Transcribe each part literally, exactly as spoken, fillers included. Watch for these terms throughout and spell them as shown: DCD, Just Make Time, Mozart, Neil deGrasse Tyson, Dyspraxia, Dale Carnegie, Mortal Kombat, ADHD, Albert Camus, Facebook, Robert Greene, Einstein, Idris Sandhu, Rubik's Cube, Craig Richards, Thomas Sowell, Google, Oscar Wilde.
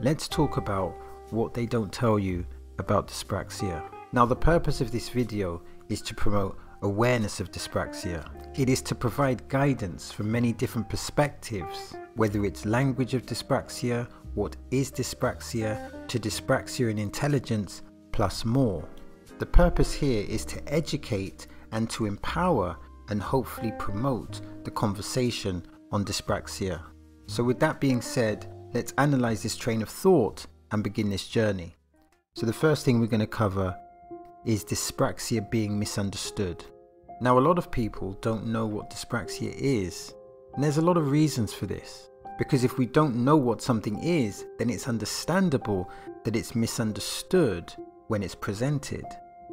Let's talk about what they don't tell you about dyspraxia. Now, the purpose of this video is to promote awareness of dyspraxia. It is to provide guidance from many different perspectives, whether it's language of dyspraxia, what is dyspraxia, to dyspraxia and intelligence, plus more. The purpose here is to educate and to empower and hopefully promote the conversation on dyspraxia. So with that being said, let's analyze this train of thought and begin this journey. So the first thing we're going to cover is dyspraxia being misunderstood. Now, a lot of people don't know what dyspraxia is, and there's a lot of reasons for this, because if we don't know what something is, then it's understandable that it's misunderstood when it's presented.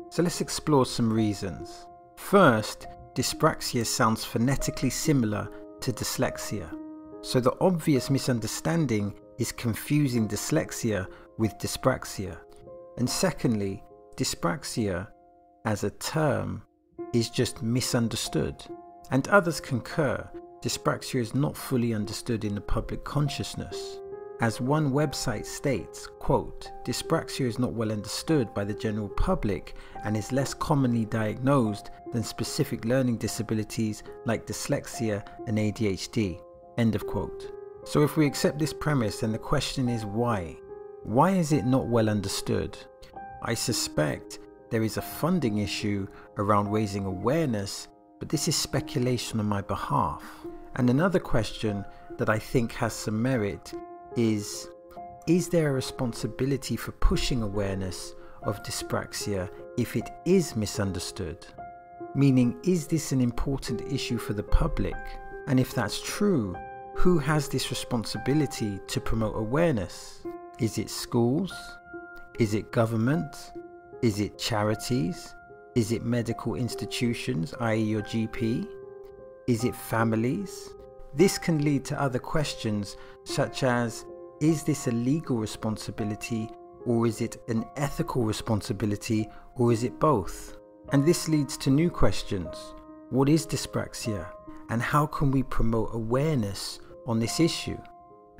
So let's explore some reasons. First, dyspraxia sounds phonetically similar to dyslexia. So the obvious misunderstanding is confusing dyslexia with dyspraxia. And secondly, dyspraxia as a term is just misunderstood, and others concur. Dyspraxia is not fully understood in the public consciousness. As one website states, quote, "Dyspraxia is not well understood by the general public and is less commonly diagnosed than specific learning disabilities like dyslexia and A D H D." End of quote. So if we accept this premise, then the question is why? Why is it not well understood? I suspect there is a funding issue around raising awareness, but this is speculation on my behalf. And another question that I think has some merit is, is there a responsibility for pushing awareness of dyspraxia if it is misunderstood? Meaning, is this an important issue for the public? And if that's true, who has this responsibility to promote awareness? Is it schools? Is it government? Is it charities? Is it medical institutions, that is your G P? Is it families? This can lead to other questions such as, is this a legal responsibility, or is it an ethical responsibility, or is it both? And this leads to new questions. What is dyspraxia, and how can we promote awareness on this issue?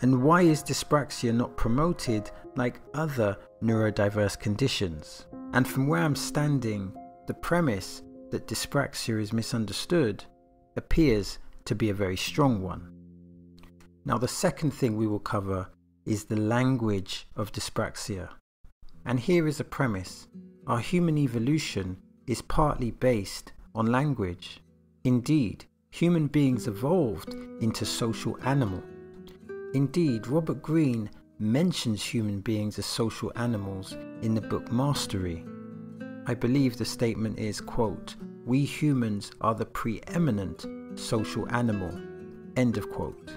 And why is dyspraxia not promoted like other neurodiverse conditions? And from where I'm standing, the premise that dyspraxia is misunderstood appears to be a very strong one. Now, the second thing we will cover is the language of dyspraxia. And here is a premise. Our human evolution is partly based on language. Indeed, human beings evolved into social animals. Indeed, Robert Greene mentions human beings as social animals in the book Mastery. I believe the statement is, quote, "We humans are the preeminent social animal," end of quote.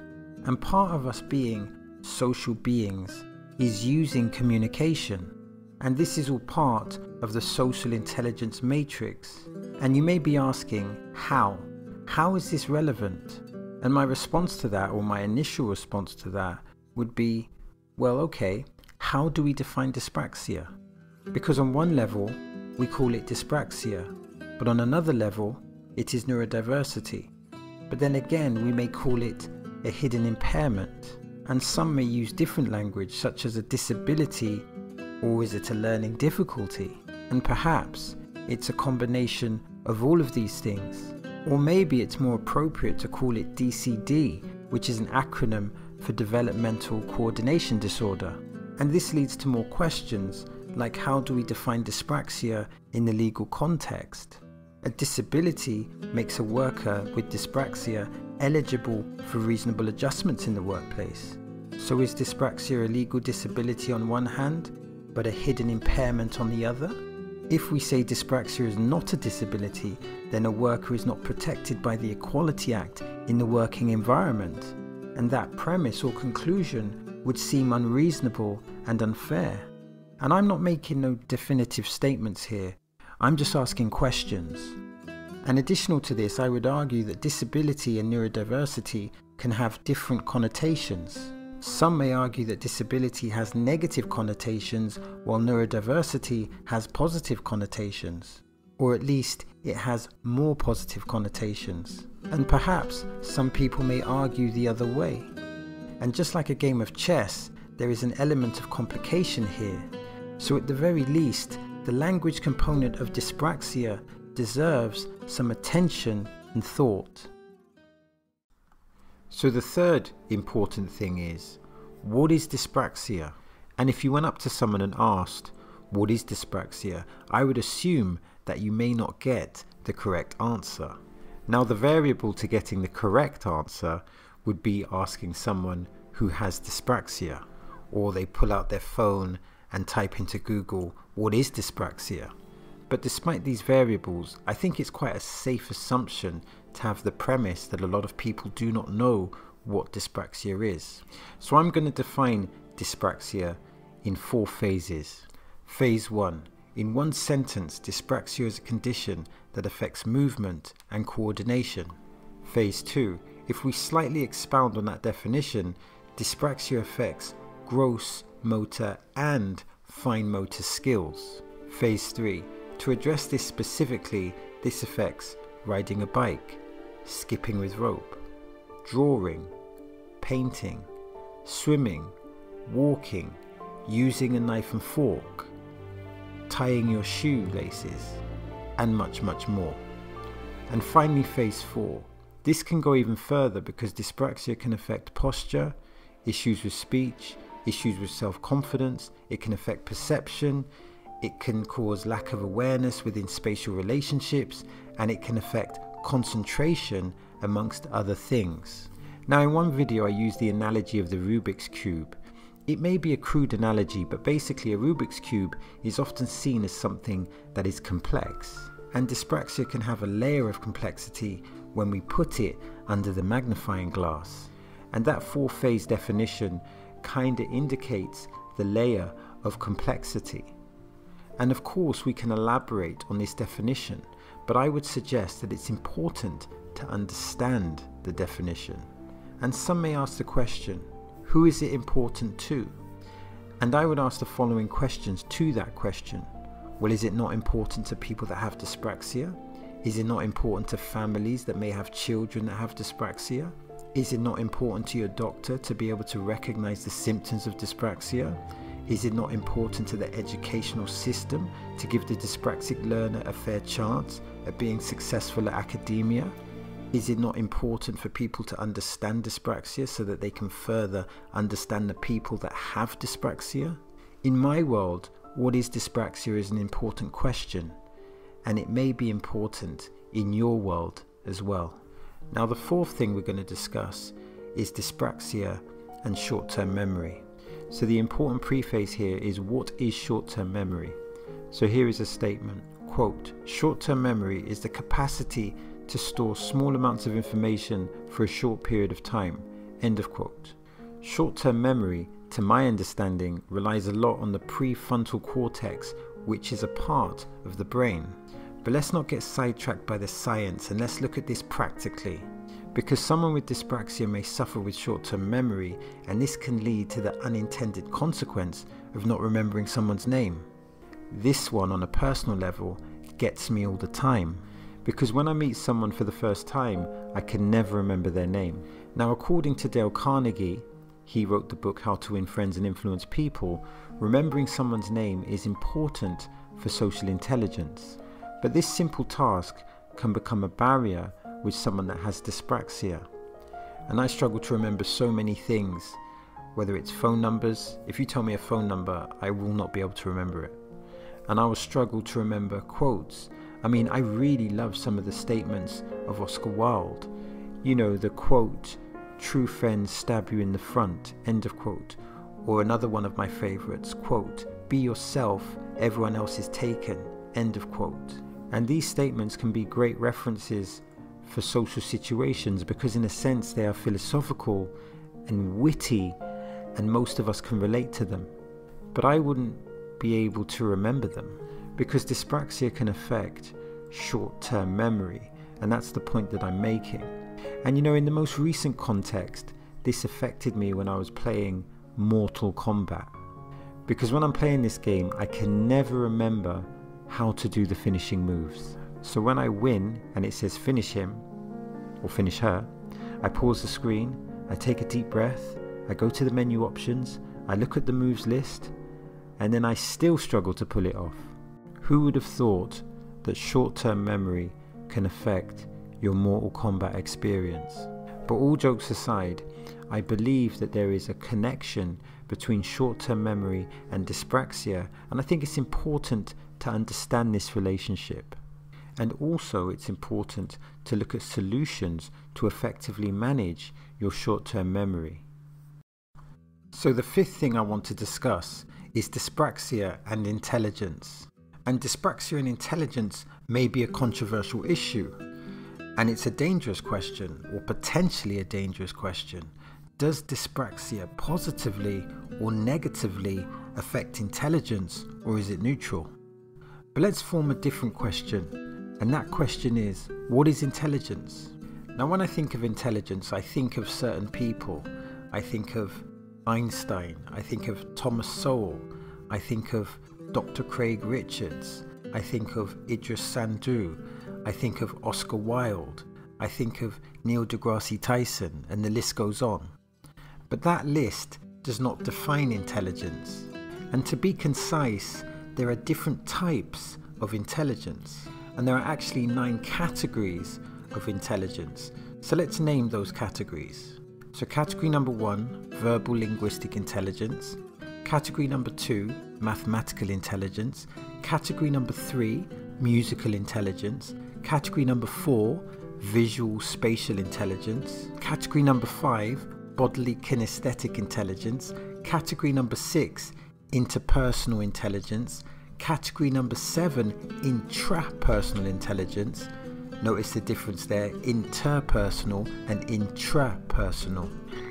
And part of us being social beings is using communication. And this is all part of the social intelligence matrix. And you may be asking, how? How is this relevant? And my response to that, or my initial response to that, would be, well, okay, how do we define dyspraxia? Because on one level, we call it dyspraxia, but on another level, it is neurodiversity. But then again, we may call it a hidden impairment. And some may use different language, such as a disability, or is it a learning difficulty? And perhaps it's a combination of all of these things. Or maybe it's more appropriate to call it D C D, which is an acronym for Developmental Coordination Disorder. And this leads to more questions, like how do we define dyspraxia in the legal context? A disability makes a worker with dyspraxia eligible for reasonable adjustments in the workplace. So is dyspraxia a legal disability on one hand, but a hidden impairment on the other? If we say dyspraxia is not a disability, then a worker is not protected by the Equality Act in the working environment. And that premise or conclusion would seem unreasonable and unfair. And I'm not making no definitive statements here. I'm just asking questions. And additional to this, I would argue that disability and neurodiversity can have different connotations. Some may argue that disability has negative connotations while neurodiversity has positive connotations, or at least it has more positive connotations. And perhaps some people may argue the other way. And just like a game of chess, there is an element of complication here, so at the very least, the language component of dyspraxia deserves some attention and thought. So the third important thing is, what is dyspraxia? And if you went up to someone and asked, what is dyspraxia? I would assume that you may not get the correct answer. Now the variable to getting the correct answer would be asking someone who has dyspraxia, or they pull out their phone and type into Google, what is dyspraxia? But despite these variables, I think it's quite a safe assumption to have the premise that a lot of people do not know what dyspraxia is. So I'm going to define dyspraxia in four phases. Phase one. In one sentence, dyspraxia is a condition that affects movement and coordination. Phase two. If we slightly expound on that definition, dyspraxia affects gross motor and fine motor skills. Phase three. To address this specifically, this affects riding a bike, skipping with rope, drawing, painting, swimming, walking, using a knife and fork, tying your shoelaces, and much, much more. And finally, phase four. This can go even further because dyspraxia can affect posture, issues with speech, issues with self-confidence, it can affect perception, it can cause lack of awareness within spatial relationships, and it can affect concentration amongst other things. Now in one video I used the analogy of the Rubik's Cube. It may be a crude analogy, but basically a Rubik's Cube is often seen as something that is complex, and dyspraxia can have a layer of complexity when we put it under the magnifying glass. And that four-phase definition kinda indicates the layer of complexity. And of course we can elaborate on this definition, but I would suggest that it's important to understand the definition. And some may ask the question, who is it important to? And I would ask the following questions to that question. Well, is it not important to people that have dyspraxia? Is it not important to families that may have children that have dyspraxia? Is it not important to your doctor to be able to recognize the symptoms of dyspraxia? Is it not important to the educational system to give the dyspraxic learner a fair chance at being successful at academia? Is it not important for people to understand dyspraxia so that they can further understand the people that have dyspraxia? In my world, what is dyspraxia is an important question, and it may be important in your world as well. Now the fourth thing we're going to discuss is dyspraxia and short-term memory. So the important preface here is, what is short-term memory? So here is a statement, quote, "Short-term memory is the capacity to store small amounts of information for a short period of time," end of quote. Short-term memory, to my understanding, relies a lot on the prefrontal cortex, which is a part of the brain. But let's not get sidetracked by the science, and let's look at this practically. Because someone with dyspraxia may suffer with short-term memory, and this can lead to the unintended consequence of not remembering someone's name. This one, on a personal level, gets me all the time. Because when I meet someone for the first time, I can never remember their name. Now, according to Dale Carnegie, he wrote the book How to Win Friends and Influence People, remembering someone's name is important for social intelligence. But this simple task can become a barrier with someone that has dyspraxia. And I struggle to remember so many things, whether it's phone numbers. If you tell me a phone number, I will not be able to remember it. And I will struggle to remember quotes. I mean, I really love some of the statements of Oscar Wilde. You know, the quote, "True friends stab you in the front," end of quote. Or another one of my favorites, quote, "Be yourself, everyone else is taken," end of quote. And these statements can be great references for social situations because in a sense they are philosophical and witty and most of us can relate to them. But I wouldn't be able to remember them because dyspraxia can affect short-term memory, and that's the point that I'm making. And you know, in the most recent context, this affected me when I was playing Mortal Kombat. Because when I'm playing this game, I can never remember how to do the finishing moves. So when I win and it says finish him or finish her, I pause the screen, I take a deep breath, I go to the menu options, I look at the moves list, and then I still struggle to pull it off. Who would have thought that short-term memory can affect your Mortal Kombat experience? But all jokes aside, I believe that there is a connection between short-term memory and dyspraxia, and I think it's important to understand this relationship. And also it's important to look at solutions to effectively manage your short-term memory. So the fifth thing I want to discuss is dyspraxia and intelligence. And dyspraxia and intelligence may be a controversial issue, and it's a dangerous question, or potentially a dangerous question. Does dyspraxia positively or negatively affect intelligence, or is it neutral? But let's form a different question, and that question is, what is intelligence? Now, when I think of intelligence, I think of certain people. I think of Einstein, I think of Thomas Sowell, I think of Doctor Craig Richards, I think of Idris Sandhu, I think of Oscar Wilde, I think of Neil deGrasse Tyson, and the list goes on. But that list does not define intelligence. And to be concise, there are different types of intelligence, and there are actually nine categories of intelligence. So let's name those categories. So category number one, verbal linguistic intelligence. Category number two, mathematical intelligence. Category number three, musical intelligence. Category number four, visual spatial intelligence. Category number five, bodily kinesthetic intelligence. Category number six, interpersonal intelligence. Category number seven, intrapersonal intelligence. Notice the difference there, interpersonal and intrapersonal.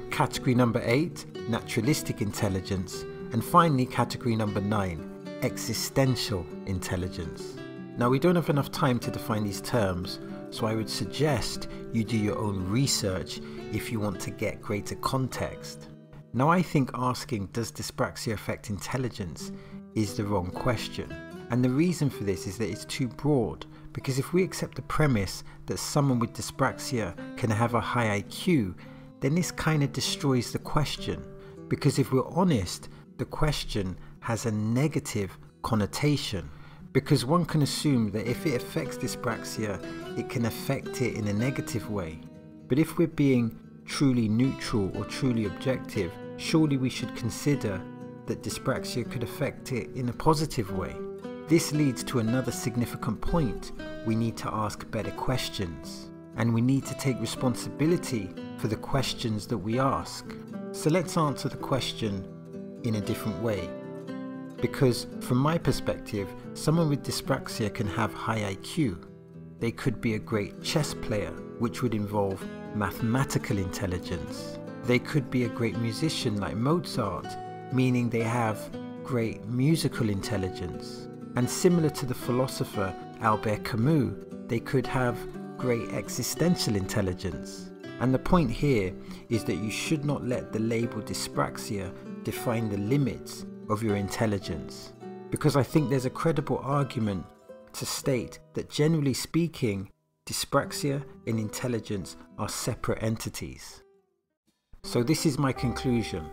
Category number eight, naturalistic intelligence. And finally, category number nine, existential intelligence. Now, we don't have enough time to define these terms, so I would suggest you do your own research if you want to get greater context. Now, I think asking, does dyspraxia affect intelligence, is the wrong question. And the reason for this is that it's too broad, because if we accept the premise that someone with dyspraxia can have a high I Q, then this kind of destroys the question. Because if we're honest, the question has a negative connotation. Because one can assume that if it affects dyspraxia, it can affect it in a negative way. But if we're being truly neutral or truly objective, surely we should consider that dyspraxia could affect it in a positive way. This leads to another significant point. We need to ask better questions, and we need to take responsibility for the questions that we ask. So let's answer the question in a different way. Because from my perspective, someone with dyspraxia can have high I Q. They could be a great chess player, which would involve mathematical intelligence. They could be a great musician like Mozart, meaning they have great musical intelligence. And similar to the philosopher Albert Camus, they could have great existential intelligence. And the point here is that you should not let the label dyspraxia define the limits of your intelligence, because I think there's a credible argument to state that, generally speaking, dyspraxia and intelligence are separate entities. So this is my conclusion.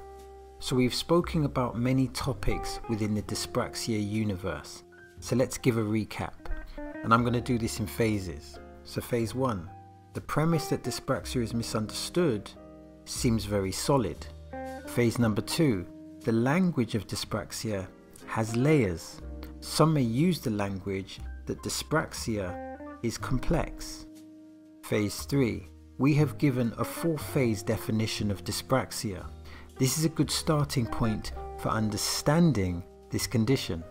So we've spoken about many topics within the dyspraxia universe. So let's give a recap, and I'm going to do this in phases. So phase one, the premise that dyspraxia is misunderstood seems very solid. Phase number two, the language of dyspraxia has layers. Some may use the language that dyspraxia is complex. Phase three, we have given a four-phase definition of dyspraxia. This is a good starting point for understanding this condition.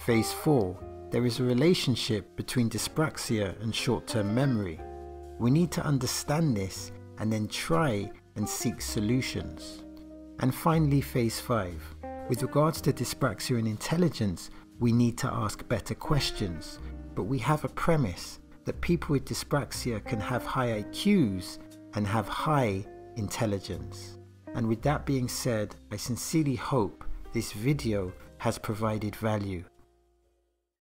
Phase four, there is a relationship between dyspraxia and short-term memory. We need to understand this and then try and seek solutions. And finally, phase five. With regards to dyspraxia and intelligence, we need to ask better questions, but we have a premise that people with dyspraxia can have high I Qs and have high intelligence. And with that being said, I sincerely hope this video has provided value.